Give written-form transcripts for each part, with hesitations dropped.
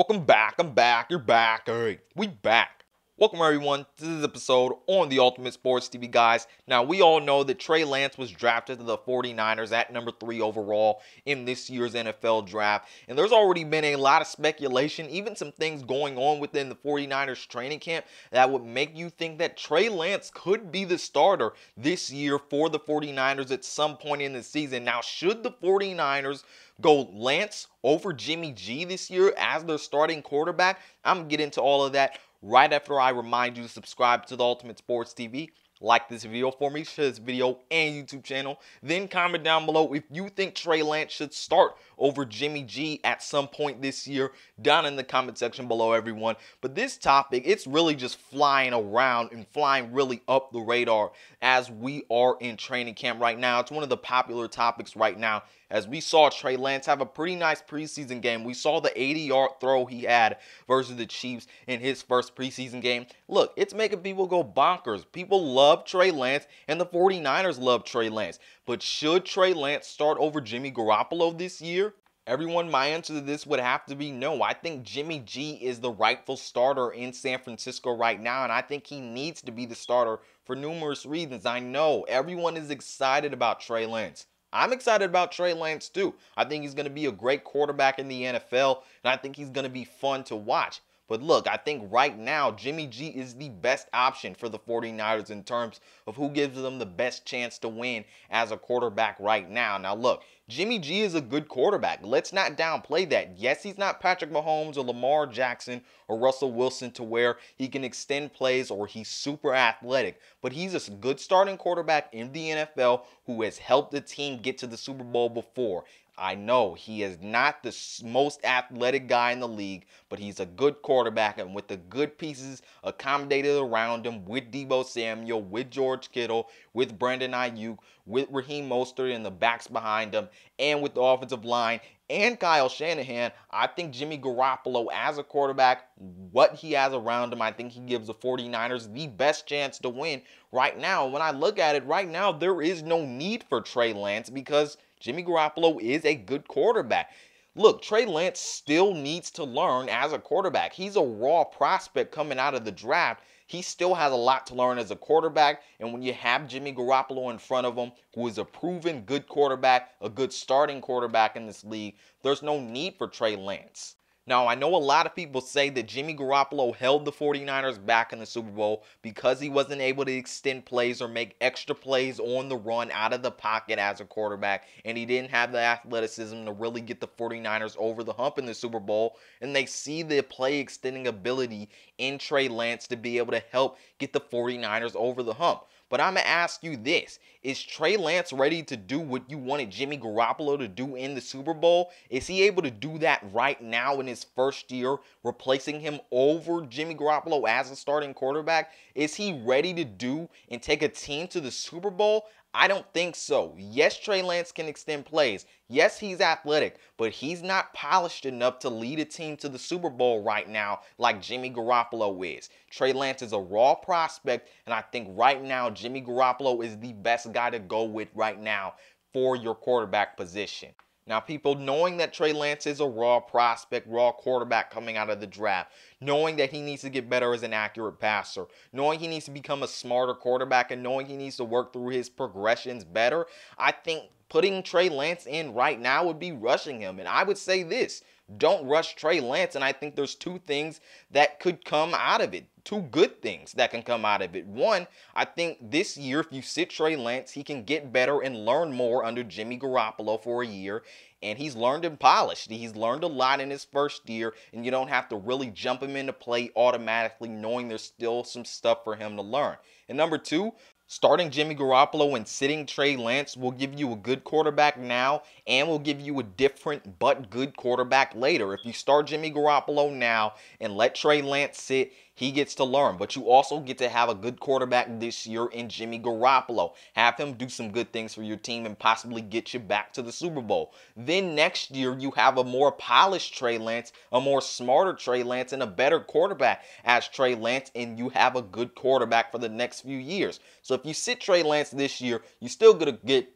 Welcome back, you're back, alright, we back. Welcome everyone to this episode on the Ultimate Sports TV, guys. Now, we all know that Trey Lance was drafted to the 49ers at number 3 overall in this year's NFL draft. And there's already been a lot of speculation, even some things going on within the 49ers training camp that would make you think that Trey Lance could be the starter this year for the 49ers at some point in the season. Now, should the 49ers go Lance over Jimmy G this year as their starting quarterback? I'm going to get into all of that right after I remind you to subscribe to the Ultimate Sports TV, like this video for me, share this video and YouTube channel, then comment down below if you think Trey Lance should start over Jimmy G at some point this year, down in the comment section below, everyone. But this topic, it's really just flying around and flying really up the radar as we are in training camp right now. It's one of the popular topics right now. As we saw Trey Lance have a pretty nice preseason game. We saw the 80-yard throw he had versus the Chiefs in his first preseason game. Look, it's making people go bonkers. People love Trey Lance, and the 49ers love Trey Lance. But should Trey Lance start over Jimmy Garoppolo this year? Everyone, my answer to this would have to be no. I think Jimmy G is the rightful starter in San Francisco right now, and I think he needs to be the starter for numerous reasons. I know everyone is excited about Trey Lance. I'm excited about Trey Lance too. I think he's going to be a great quarterback in the NFL, and I think he's going to be fun to watch. But look, I think right now Jimmy G is the best option for the 49ers in terms of who gives them the best chance to win as a quarterback right now. Now look, Jimmy G is a good quarterback. Let's not downplay that. Yes, he's not Patrick Mahomes or Lamar Jackson or Russell Wilson to where he can extend plays or he's super athletic. But he's a good starting quarterback in the NFL who has helped the team get to the Super Bowl before. I know he is not the most athletic guy in the league, but he's a good quarterback, and with the good pieces accommodated around him, with Deebo Samuel, with George Kittle, with Brandon Aiyuk, with Raheem Mostert in the backs behind him, and with the offensive line and Kyle Shanahan, I think Jimmy Garoppolo as a quarterback, what he has around him, I think he gives the 49ers the best chance to win right now. When I look at it right now, there is no need for Trey Lance because Jimmy Garoppolo is a good quarterback. Look, Trey Lance still needs to learn as a quarterback. He's a raw prospect coming out of the draft. He still has a lot to learn as a quarterback, and when you have Jimmy Garoppolo in front of him, who is a proven good quarterback, a good starting quarterback in this league, there's no need for Trey Lance. Now, I know a lot of people say that Jimmy Garoppolo held the 49ers back in the Super Bowl because he wasn't able to extend plays or make extra plays on the run out of the pocket as a quarterback, and he didn't have the athleticism to really get the 49ers over the hump in the Super Bowl, and they see the play extending ability in Trey Lance to be able to help get the 49ers over the hump. But I'm going to ask you this. Is Trey Lance ready to do what you wanted Jimmy Garoppolo to do in the Super Bowl? Is he able to do that right now in his first year, replacing him over Jimmy Garoppolo as a starting quarterback? Is he ready to do and take a team to the Super Bowl? I don't think so. Yes, Trey Lance can extend plays. Yes, he's athletic, but he's not polished enough to lead a team to the Super Bowl right now like Jimmy Garoppolo is. Trey Lance is a raw prospect, and I think right now Jimmy Garoppolo is the best guy to go with right now for your quarterback position. Now, people, knowing that Trey Lance is a raw prospect, raw quarterback coming out of the draft, knowing that he needs to get better as an accurate passer, knowing he needs to become a smarter quarterback, and knowing he needs to work through his progressions better, I think putting Trey Lance in right now would be rushing him. And I would say this, don't rush Trey Lance. And I think there's two things that could come out of it. Two good things that can come out of it. One, I think this year, if you sit Trey Lance, he can get better and learn more under Jimmy Garoppolo for a year. And he's learned and polished. He's learned a lot in his first year, and you don't have to really jump him into play automatically knowing there's still some stuff for him to learn. And number two, starting Jimmy Garoppolo and sitting Trey Lance will give you a good quarterback now and will give you a different but good quarterback later. If you start Jimmy Garoppolo now and let Trey Lance sit, he gets to learn, but you also get to have a good quarterback this year in Jimmy Garoppolo. Have him do some good things for your team and possibly get you back to the Super Bowl. Then next year, you have a more polished Trey Lance, a more smarter Trey Lance, and a better quarterback as Trey Lance, and you have a good quarterback for the next few years. So if you sit Trey Lance this year, you still going to get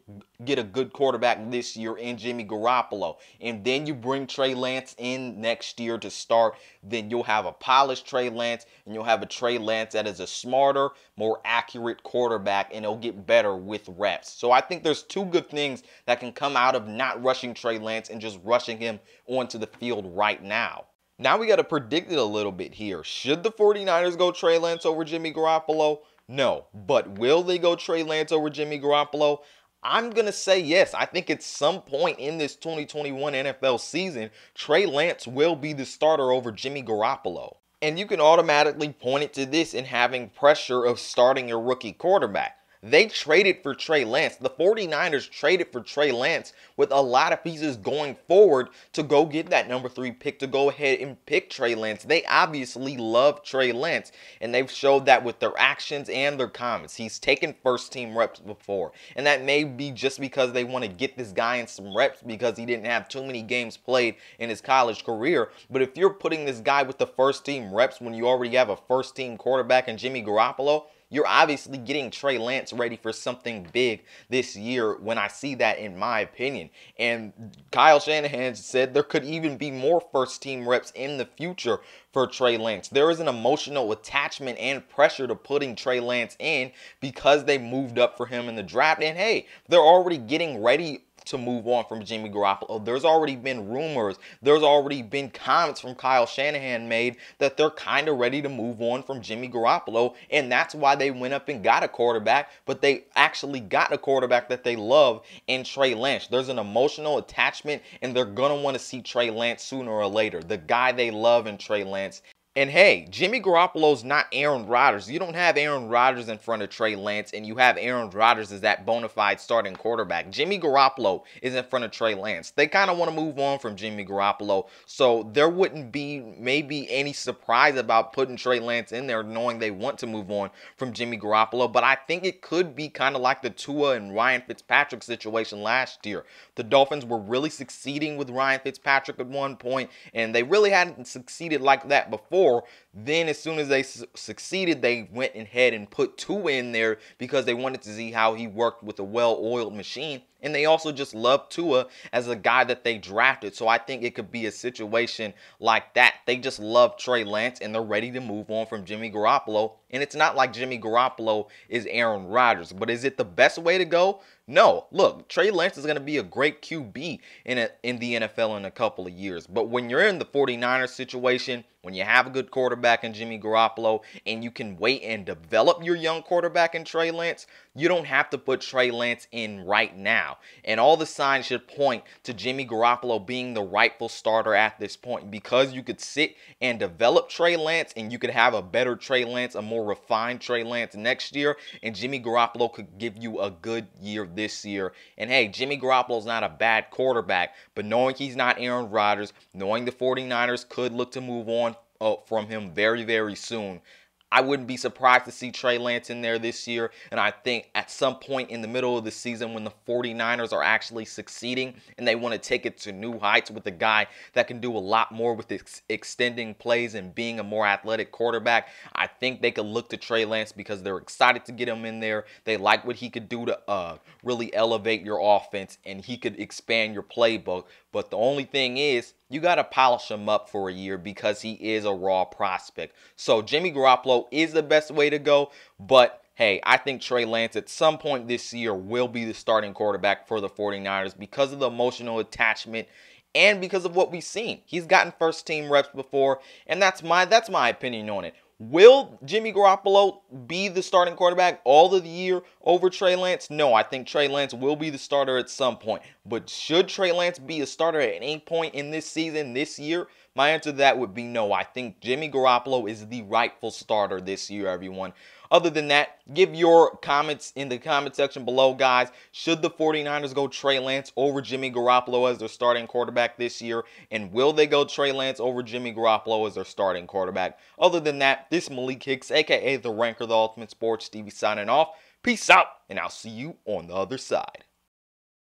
get a good quarterback this year in Jimmy Garoppolo, and then you bring Trey Lance in next year to start, then you'll have a polished Trey Lance, and you'll have a Trey Lance that is a smarter, more accurate quarterback, and he'll get better with reps. So I think there's two good things that can come out of not rushing Trey Lance and just rushing him onto the field right now. Now we got to predict it a little bit here. Should the 49ers go Trey Lance over Jimmy Garoppolo? No. But will they go Trey Lance over Jimmy Garoppolo? I'm going to say yes. I think at some point in this 2021 NFL season, Trey Lance will be the starter over Jimmy Garoppolo. And you can automatically point it to this in having pressure of starting your rookie quarterback. They traded for Trey Lance. The 49ers traded for Trey Lance with a lot of pieces going forward to go get that number 3 pick, to go ahead and pick Trey Lance. They obviously love Trey Lance, and they've showed that with their actions and their comments. He's taken first-team reps before, and that may be just because they want to get this guy in some reps because he didn't have too many games played in his college career. But if you're putting this guy with the first-team reps when you already have a first-team quarterback in Jimmy Garoppolo, you're obviously getting Trey Lance ready for something big this year when I see that, in my opinion. And Kyle Shanahan said there could even be more first-team reps in the future for Trey Lance. There is an emotional attachment and pressure to putting Trey Lance in because they moved up for him in the draft. And hey, they're already getting ready to move on from Jimmy Garoppolo. There's already been rumors. There's already been comments from Kyle Shanahan made that they're kind of ready to move on from Jimmy Garoppolo, and that's why they went up and got a quarterback, but they actually got a quarterback that they love in Trey Lance. There's an emotional attachment, and they're going to want to see Trey Lance sooner or later, the guy they love in Trey Lance. And hey, Jimmy Garoppolo's not Aaron Rodgers. You don't have Aaron Rodgers in front of Trey Lance, and you have Aaron Rodgers as that bona fide starting quarterback. Jimmy Garoppolo is in front of Trey Lance. They kind of want to move on from Jimmy Garoppolo, so there wouldn't be maybe any surprise about putting Trey Lance in there knowing they want to move on from Jimmy Garoppolo. But I think it could be kind of like the Tua and Ryan Fitzpatrick situation last year. The Dolphins were really succeeding with Ryan Fitzpatrick at one point, and they really hadn't succeeded like that before. Then as soon as they succeeded, they went ahead and put Tua in there because they wanted to see how he worked with a well-oiled machine. And they also just love Tua as a guy that they drafted. So I think it could be a situation like that. They just love Trey Lance, and they're ready to move on from Jimmy Garoppolo. And it's not like Jimmy Garoppolo is Aaron Rodgers. But is it the best way to go? No. Look, Trey Lance is going to be a great QB in the NFL in a couple of years. But when you're in the 49ers situation, when you have a good quarterback in Jimmy Garoppolo, and you can wait and develop your young quarterback in Trey Lance, you don't have to put Trey Lance in right now. And all the signs should point to Jimmy Garoppolo being the rightful starter at this point, because you could sit and develop Trey Lance, and you could have a better Trey Lance, a more refined Trey Lance next year, and Jimmy Garoppolo could give you a good year this year. And hey, Jimmy Garoppolo's not a bad quarterback, but knowing he's not Aaron Rodgers, knowing the 49ers could look to move on from him very, very soon, I wouldn't be surprised to see Trey Lance in there this year. And I think at some point in the middle of the season, when the 49ers are actually succeeding and they want to take it to new heights with a guy that can do a lot more with extending plays and being a more athletic quarterback, I think they could look to Trey Lance because they're excited to get him in there. They like what he could do to really elevate your offense, and he could expand your playbook. But the only thing is, you got to polish him up for a year because he is a raw prospect. So Jimmy Garoppolo is the best way to go. But hey, I think Trey Lance at some point this year will be the starting quarterback for the 49ers because of the emotional attachment and because of what we've seen. He's gotten first team reps before, and that's my opinion on it. Will Jimmy Garoppolo be the starting quarterback all of the year over Trey Lance? No, I think Trey Lance will be the starter at some point. But should Trey Lance be a starter at any point in this season, this year? My answer to that would be no. I think Jimmy Garoppolo is the rightful starter this year, everyone. Other than that, give your comments in the comment section below, guys. Should the 49ers go Trey Lance over Jimmy Garoppolo as their starting quarterback this year? And will they go Trey Lance over Jimmy Garoppolo as their starting quarterback? Other than that, this is Malik Hicks, a.k.a. The Ranker, The Ultimate Sports TV, signing off. Peace out, and I'll see you on the other side.